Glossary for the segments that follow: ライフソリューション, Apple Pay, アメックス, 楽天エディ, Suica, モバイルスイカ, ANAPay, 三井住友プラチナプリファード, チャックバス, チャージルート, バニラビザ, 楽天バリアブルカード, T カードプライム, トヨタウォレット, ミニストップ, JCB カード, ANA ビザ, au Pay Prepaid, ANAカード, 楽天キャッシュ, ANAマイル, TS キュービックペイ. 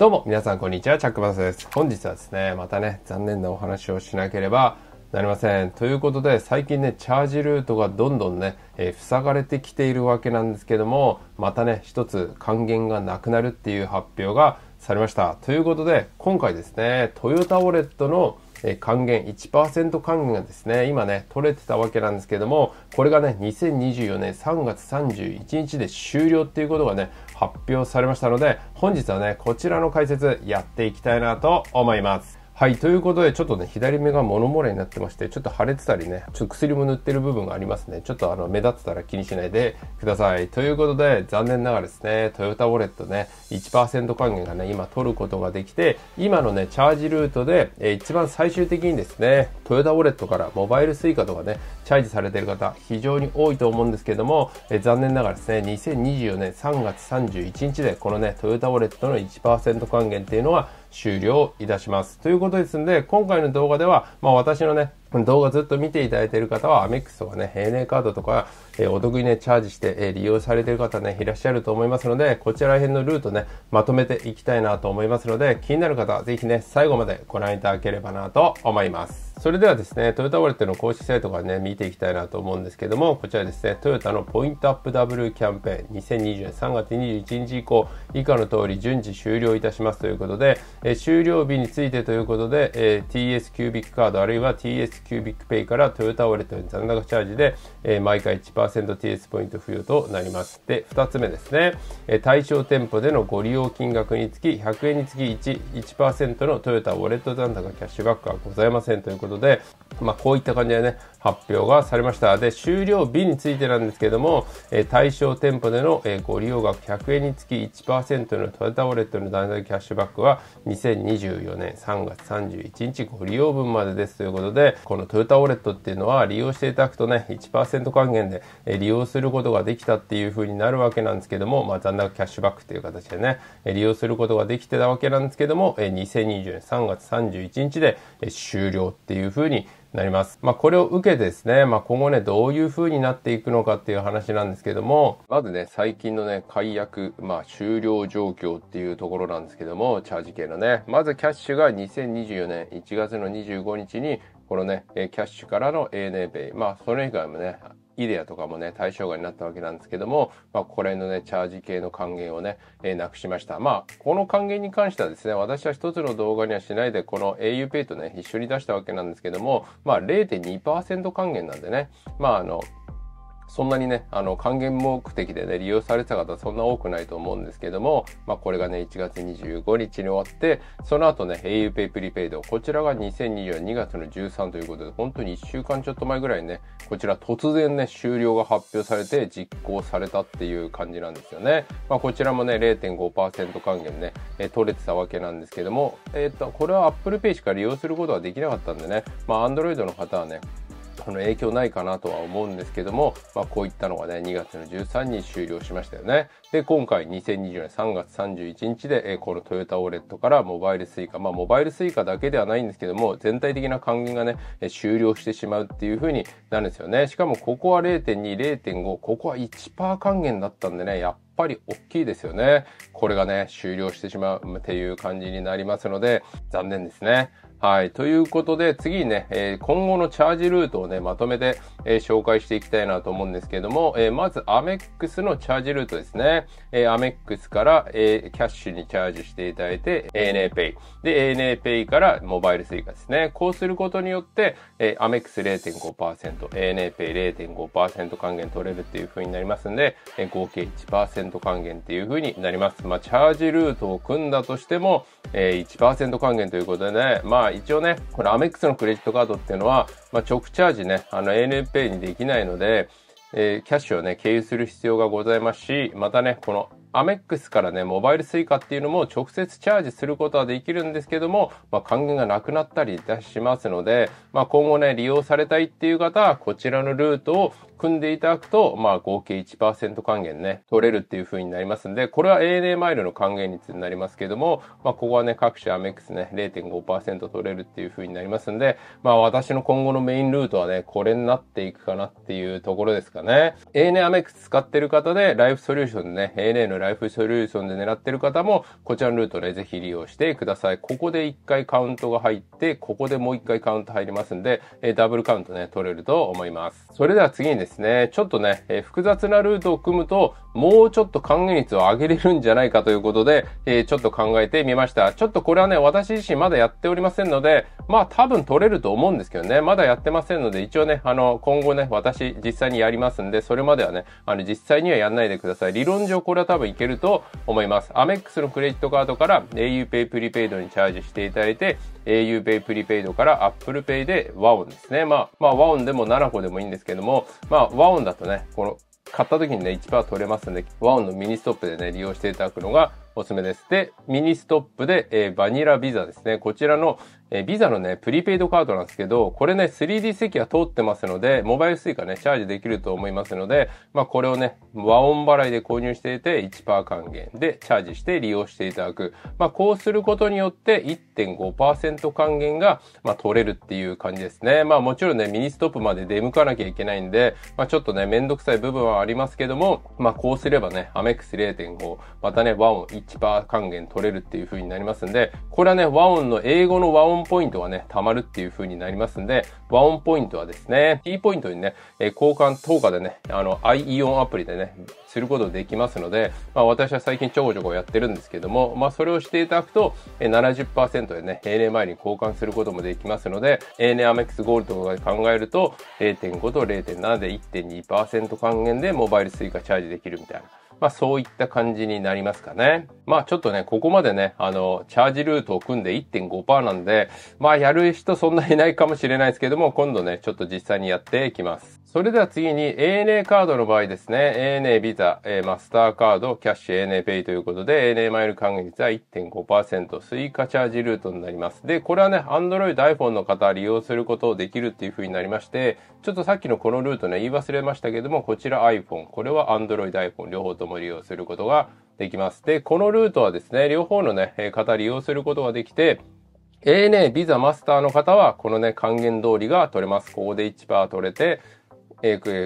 どうも皆さんこんにちは、チャックバスです。本日はですね、またね、残念なお話をしなければなりません。ということで、最近ね、チャージルートがどんどんね、塞がれてきているわけなんですけども、またね、一つ還元がなくなるっていう発表がされました。ということで、今回ですね、トヨタウォレットの還元 1% 還元がですね、今ね、取れてたわけなんですけども、これがね、2024年3月31日で終了っていうことがね、発表されましたので、本日はね、こちらの解説やっていきたいなと思います。はい、ということで、ちょっとね、左目が物漏れになってまして、ちょっと腫れてたりね、ちょっと薬も塗ってる部分がありますね。ちょっと目立ってたら気にしないでください。ということで、残念ながらですね、トヨタウォレットね、1% 還元がね、今取ることができて、今のね、チャージルートで、一番最終的にですね、トヨタウォレットからモバイルスイカとかね、チャージされている方、非常に多いと思うんですけども、残念ながらですね、2024年3月31日で、このね、トヨタウォレットの 1% 還元っていうのは、終了いたします。ということですんで、今回の動画では、私のね、動画ずっと見ていただいている方は、アメックスとかね、ANAカードとか、お得にね、チャージして、利用されている方ね、いらっしゃると思いますので、こちら辺のルートね、まとめていきたいなと思いますので、気になる方はぜひね、最後までご覧いただければなと思います。それではですね、トヨタウォレットの公式サイトからね、見ていきたいなと思うんですけども、こちらですね、トヨタのポイントアップダブルキャンペーン、2020年3月21日以降、以下の通り順次終了いたしますということで、終了日についてということで、TS キュービックカードあるいは TSキュービックペイからトヨタウォレットに残高チャージで、毎回 1%TS ポイント付与となります。で、2つ目ですね、対象店舗でのご利用金額につき100円につき 1% のトヨタウォレット残高キャッシュバックはございませんということで、こういった感じでね、発表がされました。で、終了日についてなんですけども、対象店舗でのご利用額100円につき 1% のトヨタウォレットの残高キャッシュバックは2024年3月31日ご利用分までですということで、このトヨタウォレットっていうのは利用していただくとね、1% 還元で利用することができたっていう風になるわけなんですけども、残高キャッシュバックっていう形でね、利用することができてたわけなんですけども、2020年3月31日で終了っていう風になります。これを受けてですね、今後ね、どういう風になっていくのかっていう話なんですけども、まずね、最近のね、解約、終了状況っていうところなんですけども、チャージ系のね、まずキャッシュが2024年1月の25日に、このね、キャッシュからの ANAPay、それ以外もね、イデアとかもね、対象外になったわけなんですけども、これのね、チャージ系の還元をね、なくしました。この還元に関してはですね、私は一つの動画にはしないで、この au Pay とね、一緒に出したわけなんですけども、0.2% 還元なんでね、そんなにね、還元目的でね、利用されてた方はそんな多くないと思うんですけども、これがね、1月25日に終わって、その後ね、au Pay Prepaid、こちらが2024年2月の13ということで、本当に1週間ちょっと前ぐらいにね、こちら突然ね、終了が発表されて、実行されたっていう感じなんですよね。こちらもね、0.5% 還元ね、取れてたわけなんですけども、これは Apple Pay しか利用することはできなかったんでね、Android の方はね、影響ないかなとは思うんですけども、こういったのがね、2月の13日に終了しましたよね。で、今回2020年3月31日で、このトヨタウォレットからモバイルスイカ、モバイルスイカだけではないんですけども、全体的な還元がね、終了してしまうっていう風になるんですよね。しかもここは 0.2、0.5、ここは 1% 還元だったんでね、やっぱり大きいですよね。これがね、終了してしまうっていう感じになりますので、残念ですね。はい。ということで、次にね、今後のチャージルートをね、まとめて、紹介していきたいなと思うんですけども、まず、アメックスのチャージルートですね。アメックスから、キャッシュにチャージしていただいて、ANAPay。で、ANAPay からモバイルスイカですね。こうすることによって、アメックス 0.5%、ANAPay0.5% 還元取れるっていう風になりますんで、合計 1% 還元っていう風になります。チャージルートを組んだとしても、1% 還元ということでね、一応ね、これアメックスのクレジットカードっていうのは、直チャージね、ANAPay にできないので、キャッシュをね、経由する必要がございますし、またね、このアメックスからね、モバイルスイカっていうのも直接チャージすることはできるんですけども、還元がなくなったりいたしますので、今後ね、利用されたいっていう方は、こちらのルートを組んでいただくと、合計 1% 還元ね、取れるっていう風になりますんで、これは ANA マイルの還元率になりますけども、ここはね、各種アメックスね、0.5% 取れるっていう風になりますんで、私の今後のメインルートはね、これになっていくかなっていうところですかね。ANA アメックス使ってる方で、ライフソリューションでね、ANA のライフソリューションで狙ってる方も、こちらのルートね、ぜひ利用してください。ここで一回カウントが入って、ここでもう一回カウント入りますんで、ダブルカウントね、取れると思います。それでは次にですね、ちょっとね、複雑なルートを組むと、もうちょっと還元率を上げれるんじゃないかということで、ちょっと考えてみました。ちょっとこれはね、私自身まだやっておりませんので、まあ多分取れると思うんですけどね、まだやってませんので、一応ね、今後ね、私実際にやりますんで、それまではね、実際にはやんないでください。理論上これは多分いけると思います。アメックスのクレジットカードから au Pay Prepaid にチャージしていただいて、au Pay Prepaid から Apple Pay で和音ですね。まあ和音でも7個でもいいんですけども、まあ和音だとね、買った時にね、1% 取れますんで、和音のミニストップでね、利用していただくのがおすすめです。で、ミニストップで、バニラビザですね。こちらの、ビザのね、プリペイドカードなんですけど、これね、3D 席が通ってますので、モバイルスイカね、チャージできると思いますので、まあこれをね、和音払いで購入していて、1% 還元でチャージして利用していただく。まあこうすることによって、1.5% 還元が、まあ取れるっていう感じですね。まあもちろんね、ミニストップまで出向かなきゃいけないんで、まあちょっとね、めんどくさい部分はありますけども、まあこうすればね、アメックス 0.5、またね、和音1% 還元取れるっていう風になりますんで、これはね、和音の英語の和音ポイントがね、溜まるっていう風になりますんで、和音ポイントはですね、T ポイントにね、交換等価でね、i イオンアプリでね、することできますので、まあ私は最近ちょこちょこやってるんですけども、まあそれをしていただくと、70% でね、ANA前に交換することもできますので、ANA アメックスゴールドとかで考えると、0.5 と 0.7 で 1.2% 還元でモバイルスイカチャージできるみたいな。まあそういった感じになりますかね。まあちょっとね、ここまでね、チャージルートを組んで 1.5% なんで、まあやる人そんなにいないかもしれないですけども、今度ね、ちょっと実際にやっていきます。それでは次に ANA カードの場合ですね、ANA ビザ、マスターカード、キャッシュ ANA ペイということで、ANA マイル還元率は 1.5% スイカチャージルートになります。で、これはね、Android、iPhone の方は利用することをできるっていう風になりまして、ちょっとさっきのこのルートね、言い忘れましたけども、こちら iPhone、これは Android、iPhone 両方とも利用することができます。で、このルートはですね、両方のね、方利用することができて、ANA、ビザ、マスターの方は、このね、還元通りが取れます。ここで 1% 取れて、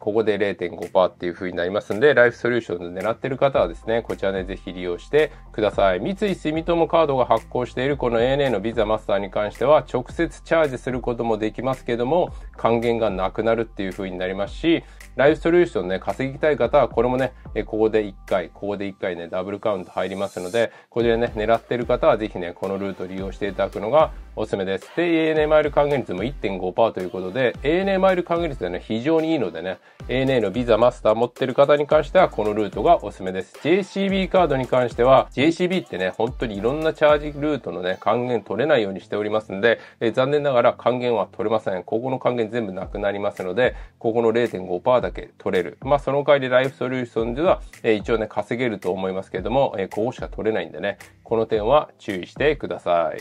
ここで 0.5% っていう風になりますんで、ライフソリューションで狙ってる方はですね、こちらね、ぜひ利用してください。三井住友カードが発行しているこの ANA のビザマスターに関しては、直接チャージすることもできますけども、還元がなくなるっていう風になりますし、ライフソリューションね、稼ぎたい方は、これもね、ここで1回、ここで1回ね、ダブルカウント入りますので、こちらね、狙ってる方はぜひね、このルート利用していただくのがおすすめです。で、ANA マイル還元率も 1.5% ということで、ANA マイル還元率はね、非常にいいのでね、ANA のビザマスター持ってる方に関しては、このルートがおすすめです。JCB カードに関しては、JCB ってね、本当にいろんなチャージルートのね、還元取れないようにしておりますんで、残念ながら還元は取れません。ここの還元全部なくなりますので、ここの 0.5% だけ取れる。まあ、その代わりライフソリューションでは、一応ね、稼げると思いますけども、ここしか取れないんでね、この点は注意してください。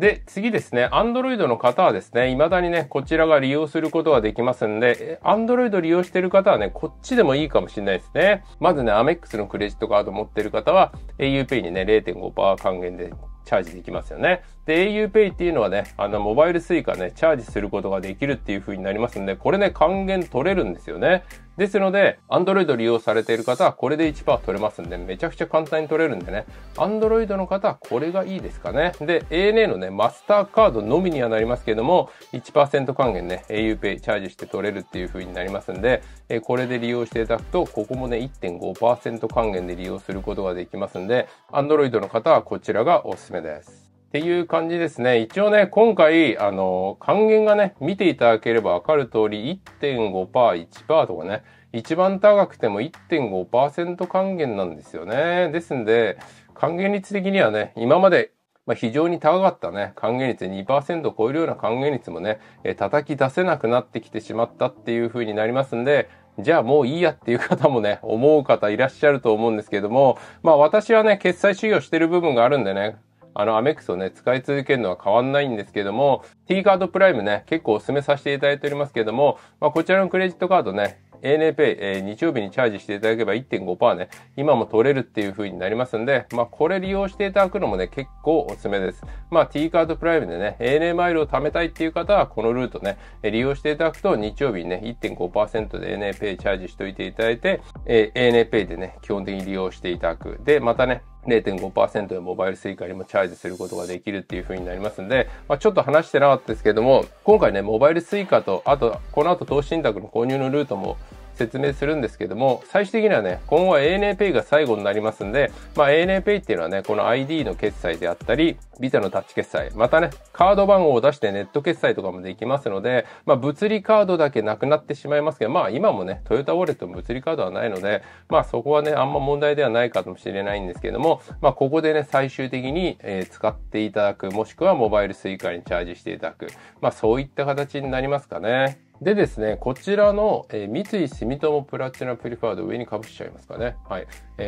で、次ですね、Android の方はですね、未だにね、こちらが利用することができますんで、Android 利用してる方はね、こっちでもいいかもしれないですね。まずね、Amex のクレジットカード持ってる方は、au Pay にね、0.5% 還元でチャージできますよね。で、au Pay っていうのはね、モバイルスイカね、チャージすることができるっていう風になりますんで、これね、還元取れるんですよね。ですので、Android 利用されている方は、これで 1% 取れますんで、めちゃくちゃ簡単に取れるんでね。Android の方は、これがいいですかね。で、ANA のね、マスターカードのみにはなりますけども、1% 還元ね、au Pay チャージして取れるっていう風になりますんで、これで利用していただくと、ここもね、1.5% 還元で利用することができますんで、Android の方はこちらがおすすめです。っていう感じですね。一応ね、今回、還元がね、見ていただければわかる通り、1.5%、1% とかね、一番高くても 1.5% 還元なんですよね。ですんで、還元率的にはね、今まで、非常に高かったね、還元率 2% を超えるような還元率もね、叩き出せなくなってきてしまったっていう風になりますんで、じゃあもういいやっていう方もね、思う方いらっしゃると思うんですけども、まあ私はね、決済修行してる部分があるんでね、アメックスをね、使い続けるのは変わんないんですけども、T カードプライムね、結構お勧めさせていただいておりますけども、まあ、こちらのクレジットカードね、ANAPay、日曜日にチャージしていただければ 1.5% ね、今も取れるっていう風になりますんで、まあこれ利用していただくのもね、結構おすすめです。まあ T カードプライムでね、ANA マイルを貯めたいっていう方は、このルートね、利用していただくと日曜日にね、1.5% で ANAPay チャージしておいていただいて、ANAPay でね、基本的に利用していただく。で、またね、0.5% のモバイルSuicaにもチャージすることができるっていう風になりますんで、まあ、ちょっと話してなかったですけども、今回ね、モバイルSuicaと、あと、この後投資信託の購入のルートも説明するんですけども、最終的にはね、今後は ANAPay が最後になりますんで、まあ ANAPay っていうのはね、この ID の決済であったり、ビザのタッチ決済、またね、カード番号を出してネット決済とかもできますので、まあ物理カードだけなくなってしまいますけど、まあ今もね、トヨタウォレットも物理カードはないので、まあそこはね、あんま問題ではないかもしれないんですけども、まあここでね、最終的に使っていただく、もしくはモバイルSuicaにチャージしていただく、まあそういった形になりますかね。でですね、こちらの、三井住友プラチナプリファード上にかぶしちゃいますかね。はい。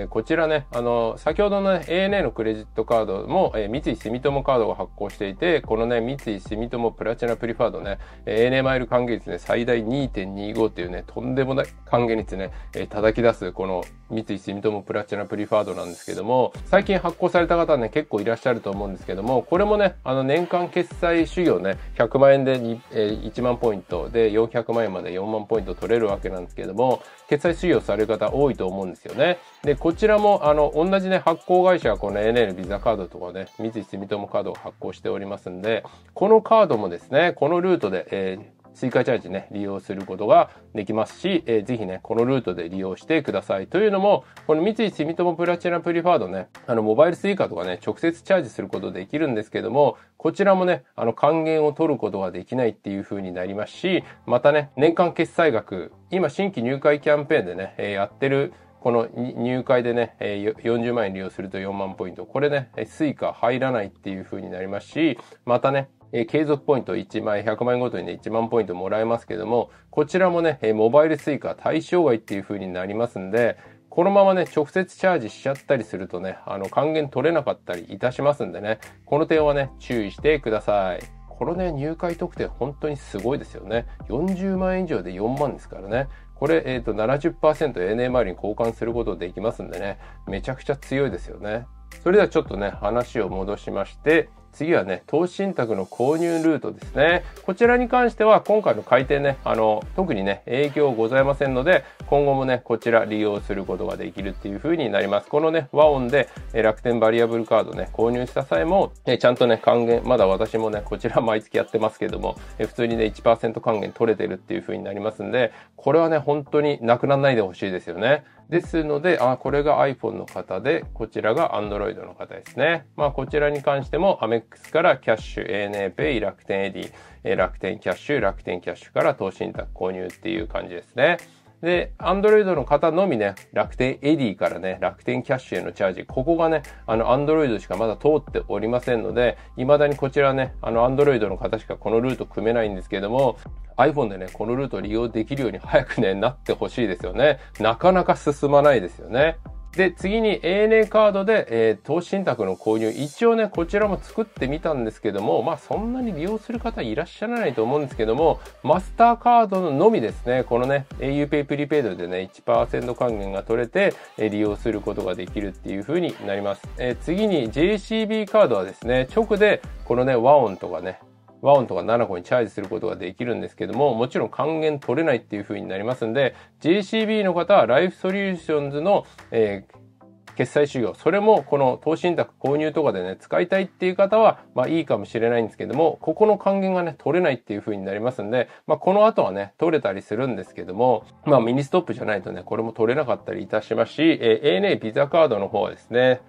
こちらね、先ほどの、ね、ANA のクレジットカードも、三井住友カードが発行していて、このね、三井住友プラチナプリファードね、ANA マイル還元率ね、最大 2.25 っていうね、とんでもない還元率ね、叩き出す、この三井住友プラチナプリファードなんですけども、最近発行された方ね、結構いらっしゃると思うんですけども、これもね、年間決済主業ね、100万円で1万ポイントで、400万円まで4万ポイント取れるわけなんですけれども、決済使用される方多いと思うんですよね。で、こちらも、同じね、発行会社はこの ANA のビザカードとかね、三井住友カードを発行しておりますんで、このカードもですね、このルートで、Suicaチャージね、利用することができますし、ぜひね、このルートで利用してください。というのも、この三井住友プラチナプリファードね、モバイルSuicaとかね、直接チャージすることできるんですけども、こちらもね、還元を取ることができないっていう風になりますし、またね、年間決済額、今新規入会キャンペーンでね、やってるこの入会でね、40万円利用すると4万ポイント。これね、Suica入らないっていう風になりますし、またね、継続ポイント1万円、100万円ごとにね、1万ポイントもらえますけども、こちらもね、モバイルSuica対象外っていう風になりますんで、このままね、直接チャージしちゃったりするとね、還元取れなかったりいたしますんでね、この点はね、注意してください。このね、入会特典本当にすごいですよね。40万円以上で4万ですからね。これ、70% ANA マイルに交換することできますんでね、めちゃくちゃ強いですよね。それではちょっとね、話を戻しまして、次はね、投資信託の購入ルートですね。こちらに関しては、今回の改定ね、特にね、影響ございませんので、今後もね、こちら利用することができるっていう風になります。このね、和音で楽天バリアブルカードね、購入した際も、ちゃんとね、還元、まだ私もね、こちら毎月やってますけども、普通にね、1% 還元取れてるっていう風になりますんで、これはね、本当になくならないでほしいですよね。ですので、これが iPhone の方で、こちらが Android の方ですね。まあ、こちらに関しても、AMEX からキャッシュ、ANAPay、楽天エディ、楽天キャッシュから投資信託購入っていう感じですね。で、Android の方のみね、楽天エディからね、楽天キャッシュへのチャージ、ここがね、Android しかまだ通っておりませんので、未だにこちらね、Android の方しかこのルート組めないんですけども、iPhone でね、このルートを利用できるように早くね、なってほしいですよね。なかなか進まないですよね。で、次に ANA カードで、投資信託の購入。一応ね、こちらも作ってみたんですけども、まあそんなに利用する方いらっしゃらないと思うんですけども、マスターカードのみですね、このね、au Pay Prepaid でね、1% 還元が取れて、利用することができるっていう風になります。次に JCB カードはですね、直で、このね、和音とか7個にチャージすることができるんですけども、もちろん還元取れないっていう風になりますんで、JCB の方はライフソリューションズの、決済主業、それもこの投資信託購入とかでね、使いたいっていう方は、まあいいかもしれないんですけども、ここの還元がね、取れないっていう風になりますんで、まあこの後はね、取れたりするんですけども、まあミニストップじゃないとね、これも取れなかったりいたしますし、ANA ビザカードの方はですね、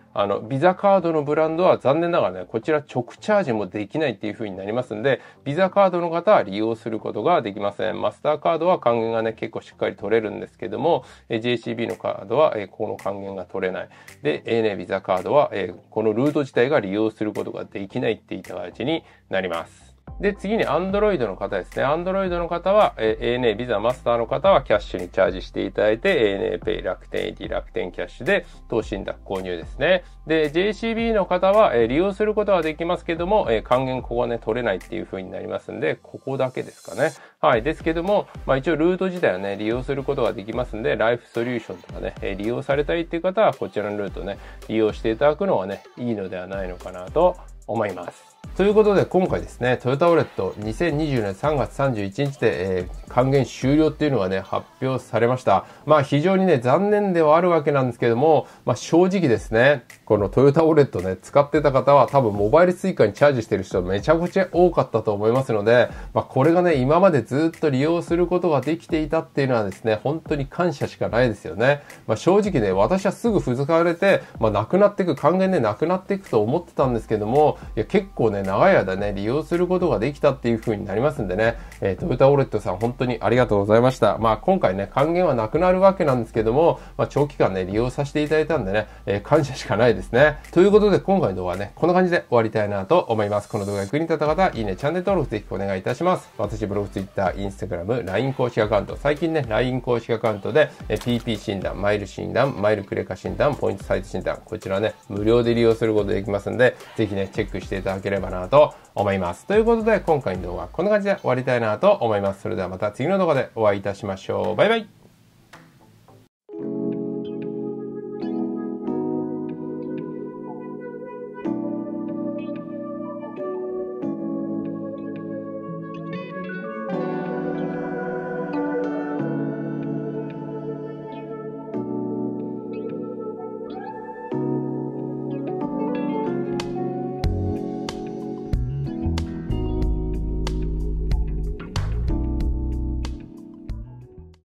ビザカードのブランドは残念ながらね、こちら直チャージもできないっていう風になりますんで、ビザカードの方は利用することができません。マスターカードは還元がね、結構しっかり取れるんですけども、JCB のカードは、この還元が取れない。で、ANA ビザカードは、このルート自体が利用することができないっていった形になります。で、次に Android の方ですね。Android の方は、ANA、Visa、Master の方はキャッシュにチャージしていただいて、ANAPay、楽天 AT、楽天キャッシュで、投資信託購入ですね。で、JCB の方は、利用することはできますけども、還元ここはね、取れないっていう風になりますんで、ここだけですかね。はい。ですけども、まあ一応ルート自体はね、利用することができますんで、ライフソリューションとかね、利用されたいっていう方は、こちらのルートね、利用していただくのはね、いいのではないのかなと思います。ということで今回ですね、トヨタウォレット2020年3月31日で、還元終了っていうのがね、発表されました。まあ非常にね、残念ではあるわけなんですけども、まあ正直ですね、このトヨタウォレットね、使ってた方は多分モバイルSuicaにチャージしてる人めちゃくちゃ多かったと思いますので、まあこれがね、今までずっと利用することができていたっていうのはですね、本当に感謝しかないですよね。まあ正直ね、私はすぐ付かれて、まあなくなっていく、還元でなくなっていくと思ってたんですけども、いや結構ね、長い間ね、利用することができたっていう風になりますんでね、トヨタウォレットさん本当にありがとうございました。まあ今回ね、還元はなくなるわけなんですけども、まあ長期間ね、利用させていただいたんでね、感謝しかないですね。ということで今回の動画はね、こんな感じで終わりたいなと思います。この動画が役に立った方、いいね、チャンネル登録ぜひお願いいたします。私、ブログ、Twitter、Instagram、LINE 公式アカウント、最近ね、LINE 公式アカウントで、PP 診断、マイル診断、マイルクレカ診断、ポイントサイト診断、こちらね、無料で利用することできますんで、ぜひね、チェックしていただければなと思います。ということで今回の動画はこんな感じで終わりたいなと思います。それではまた次の動画でお会いいたしましょう。バイバイ。